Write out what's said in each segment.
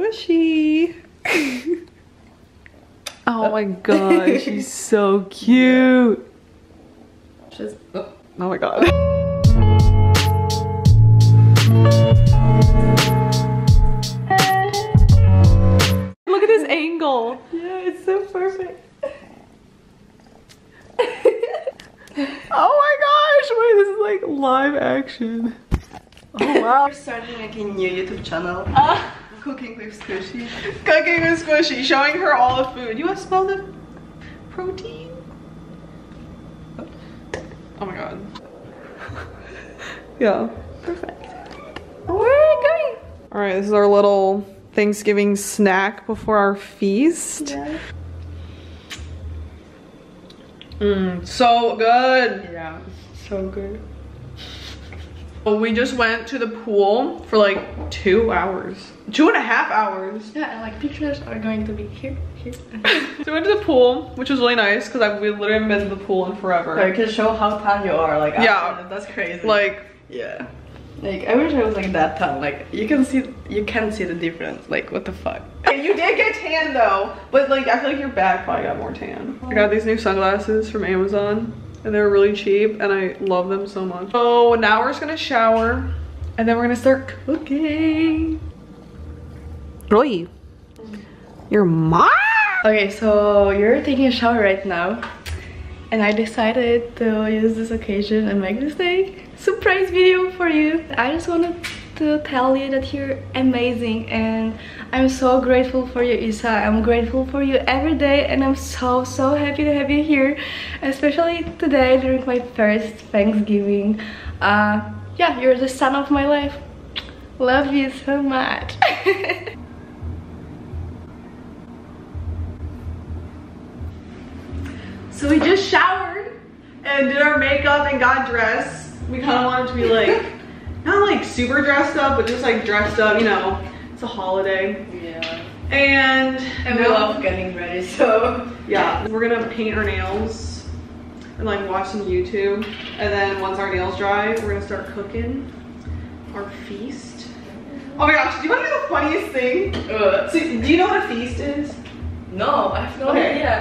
Squishy. Oh my god, she's so cute. She's, oh my god. Look at his angle. Yeah, it's so perfect. Oh my gosh, wait, this is like live action. Oh wow. We're starting like a new YouTube channel. Cooking with Squishy. Cooking with Squishy, showing her all the food. You want to smell the protein? Oh my god. Yeah. Perfect. Oh, where are we going? Alright, this is our little Thanksgiving snack before our feast. Yeah. So good. Yeah, so good. We just went to the pool for like 2 hours. 2.5 hours. Yeah, and like pictures are going to be here, here. So we went to the pool, which was really nice because we literally haven't been to the pool in forever. So you can show how tan you are, like yeah, that's crazy. Like yeah, like I wish I was like that tan. Like you can see the difference. Like what the fuck? You did get tan though, but like I feel like your back probably got more tan. Oh. I got these new sunglasses from Amazon. And they're really cheap and I love them so much. So now we're just gonna shower and then we're gonna start cooking. Roy, your mom? Okay, so you're taking a shower right now and I decided to use this occasion and make this like surprise video for you. I just wanted to tell you that you're amazing and I'm so grateful for you, Isa. I'm grateful for you every day and I'm so happy to have you here, especially today during my first Thanksgiving. Yeah, you're the sun of my life. Love you so much. So we just showered and did our makeup and got dressed. We kind of wanted to be like not like super dressed up, but just like dressed up, you know, it's a holiday. Yeah. And we love getting ready, so. Yeah, we're gonna paint our nails and like watch some YouTube. And then once our nails dry, we're gonna start cooking our feast. Oh my gosh, do you wanna know the funniest thing? So, do you know what a feast is? No, I have no idea.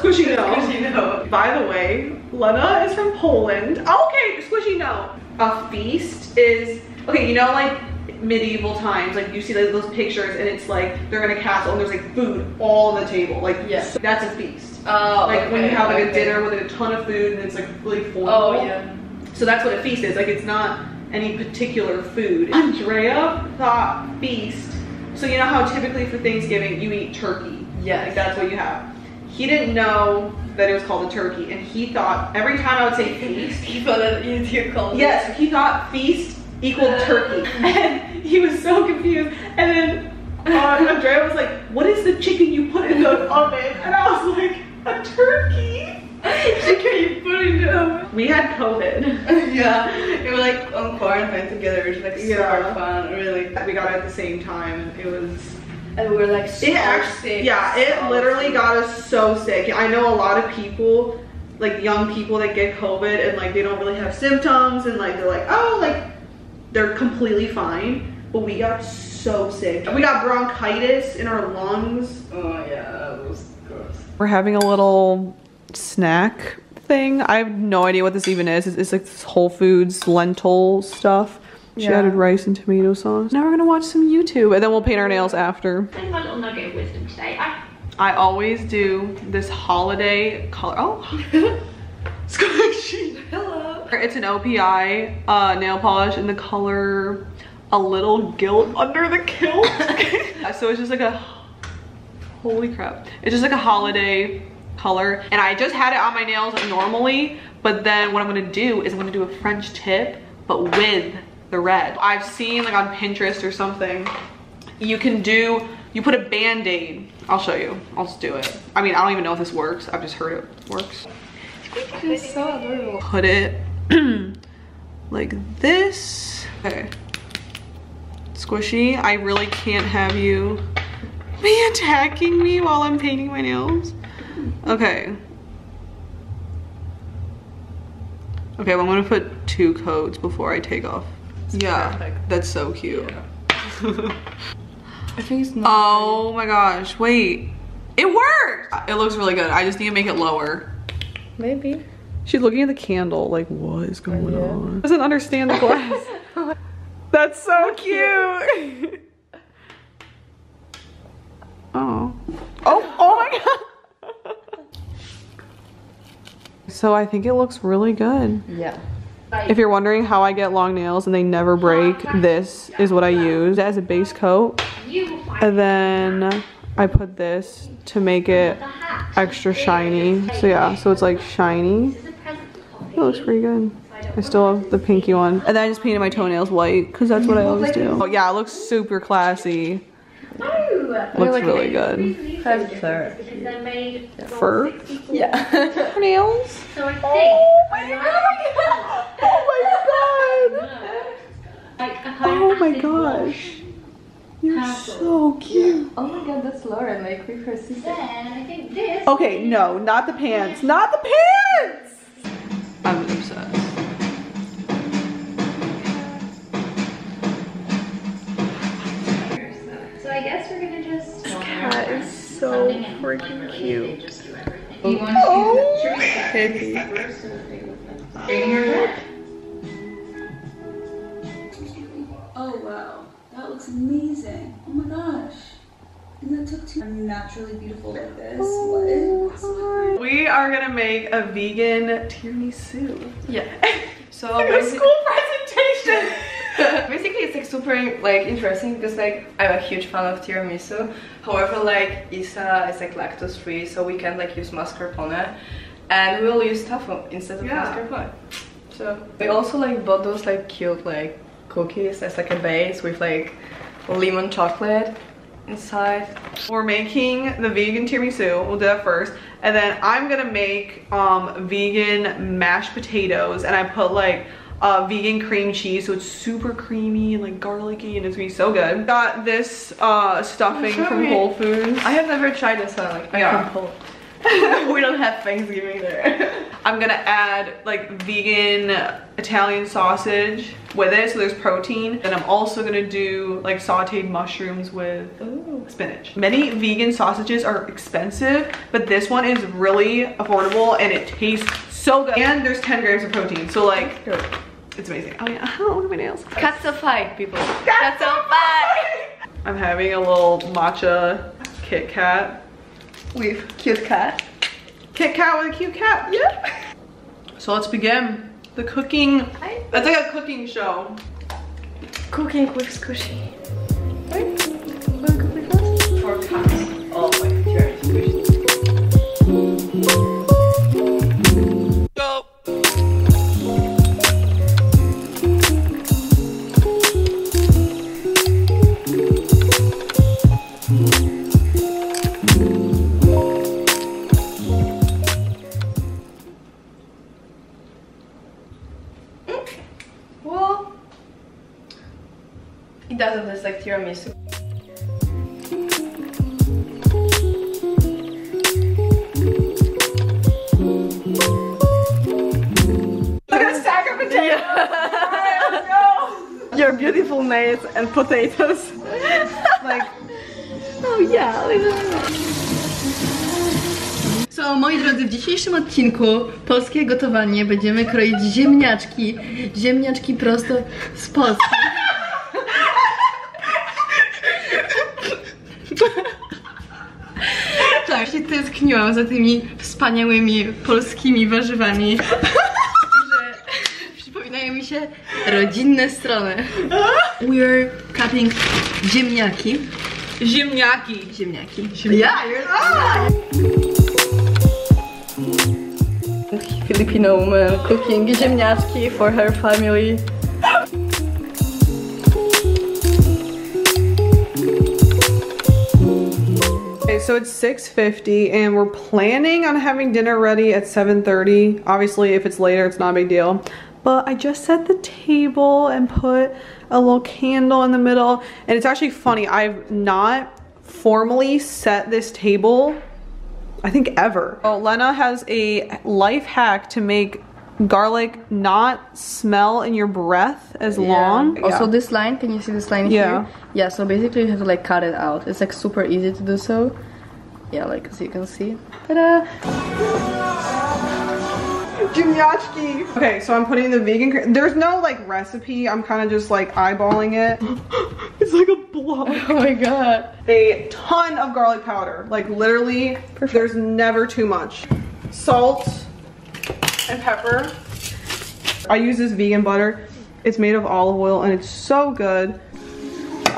Squishy no. Squishy no. By the way, Lena is from Poland. Okay, Squishy no. A feast is, okay, you know like medieval times, like you see like, those pictures and it's like they're in a castle and there's like food all on the table. Like yes. So that's a feast. Oh, like okay, when you have like a dinner with a ton of food and it's like really full. Oh yeah. So that's what a feast is, like it's not any particular food. Andrea thought feast. So you know how typically for Thanksgiving you eat turkey. Yeah, like that's what you have. He didn't know that it was called a turkey, and he thought every time I would say feast, he thought that you called. Yes, he thought feast equaled turkey, and he was so confused. And then Andrea was like, "What is the chicken you put in the oven?" And I was like, "A turkey? Chicken you put in the oven?" We had COVID. Yeah, we were like on quarantine together. It was like super fun. Really, we got it at the same time. It was. And we were like so sick. Yeah, it literally got us so sick. I know a lot of people, like young people that get COVID and like they don't really have symptoms and like they're like, oh, like they're completely fine. But we got so sick. We got bronchitis in our lungs. Oh yeah, that was gross. We're having a little snack thing. I have no idea what this even is. It's like this Whole Foods lentil stuff. She added rice and tomato sauce. Now we're gonna watch some YouTube and then we'll paint our nails after. I have my little nugget of wisdom today. I always do this holiday color. Oh, Squishy. Hello. It's an OPI nail polish in the color A Little Guilt Under the Kilt. So it's just like a, holy crap. It's just like a holiday color. And I just had it on my nails normally, but then what I'm gonna do is I'm gonna do a French tip, but with the red. I've seen like on Pinterest or something, you put a band-aid. I'll show you, I'll just do it. I mean, I don't even know if this works. I've just heard it works. It's so adorable. Put it like this. Okay. Squishy, I really can't have you be attacking me while I'm painting my nails. Okay. Okay, well, I'm gonna put 2 coats before I take off. Yeah, perfect. That's so cute. Yeah. I think it's not. Oh my gosh, wait. It worked! It looks really good. I just need to make it lower. Maybe. She's looking at the candle like, what is going on? Doesn't understand the glass. That's so cute! Oh. Oh, oh my god! So I think it looks really good. Yeah. If you're wondering how I get long nails and they never break, this is what I use as a base coat. And then I put this to make it extra shiny. So yeah, so it's like shiny. It looks pretty good. I still have the pinky one. And then I just painted my toenails white because that's what I always do. Oh yeah, it looks super classy. Looks really good. Fur? Yeah. Nails? Oh my god! Oh my god! Oh my gosh! You're so cute. Oh my god, that's Lauren. Like we first see that. Okay, no, not the pants. Not the pants! I'm obsessed. I guess we're gonna just. This cat is so freaking cute. Oh, baby. Oh wow, that looks amazing. Oh my gosh, and that took two. I'm naturally beautiful like this. Oh, what? We are gonna make a vegan tiramisu. Yeah. So a school presentation. Basically it's like super like interesting because like I'm a huge fan of tiramisu. However, like Isa is like lactose free, so we can like use mascarpone and we'll use tofu instead of mascarpone. So we also like bought those like cute like cookies as like a base with like lemon chocolate inside. We're making the vegan tiramisu, we'll do that first, and then I'm gonna make vegan mashed potatoes, and I put like vegan cream cheese, so it's super creamy and like garlicky, and it's gonna be so good. Got this stuffing from Whole Foods. I have never tried this one. Like, I can we don't have Thanksgiving there. I'm gonna add like vegan Italian sausage with it, so there's protein. And I'm also gonna do like sauteed mushrooms with spinach. Many vegan sausages are expensive, but this one is really affordable and it tastes so good. And there's 10 grams of protein, so like. It's amazing. Oh yeah, oh, look at my nails. Cats of fight, people. Cats of fight! I'm having a little matcha Kit Kat. With cute cat. Kit Kat with a cute cat, yep. So let's begin the cooking. That's like a cooking show. Cooking with Squishy. Right? Wanna cook with us? For cats. Oh my god, Squishy. Doesn't taste like tiramisu. Look at the stack of potatoes! Yeah. Right, your beautiful nails and potatoes. Like, oh yeah. So, moi drodzy, w dzisiejszym odcinku polskie gotowanie będziemy kroić ziemniaczki. Ziemniaczki prosto z Polski. Tak, się tęskniłam za tymi wspaniałymi polskimi warzywami, że przypominają mi się rodzinne strony. We are cutting ziemniaki. Ziemniaki. Ziemniaki. Yeah, you're right. Filipino woman cooking ziemniaczki for her family. So it's 6:50 and we're planning on having dinner ready at 7:30. Obviously if it's later it's not a big deal, but I just set the table and put a little candle in the middle. And it's actually funny, I've not formally set this table I think ever. Oh, Lena has a life hack to make garlic not smell in your breath as long. Also this line, can you see this line here? Yeah, so basically you have to like cut it out. It's like super easy to do so. Yeah, like as you can see. Ta-da! Jimyachki! Okay, so I'm putting the vegan, there's no like recipe, I'm kind of just like eyeballing it. It's like a block. Oh my god. A ton of garlic powder. Like literally, there's never too much. Salt and pepper. I use this vegan butter. It's made of olive oil and it's so good.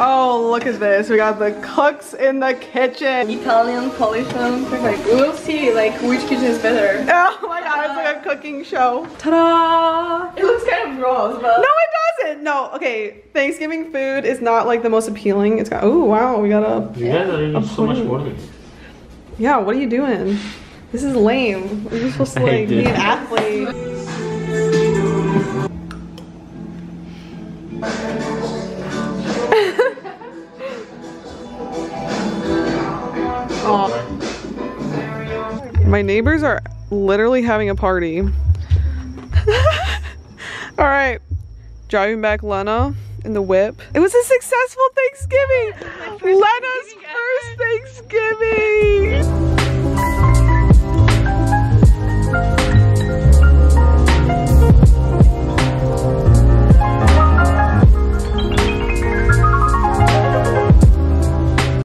Oh, look at this. We got the cooks in the kitchen. Italian polyphone. Like, we'll see like which kitchen is better. Oh my god, it's like a cooking show. Ta-da! It looks kind of gross, but... No, it doesn't! No, okay. Thanksgiving food is not like the most appealing. It's got... Oh, wow, we got a... You guys are eating so much water. Yeah, what are you doing? This is lame. We're supposed to like be an athlete. My neighbors are literally having a party. Alright, driving back Lena in the whip. It was a successful Thanksgiving! Lena's first Thanksgiving!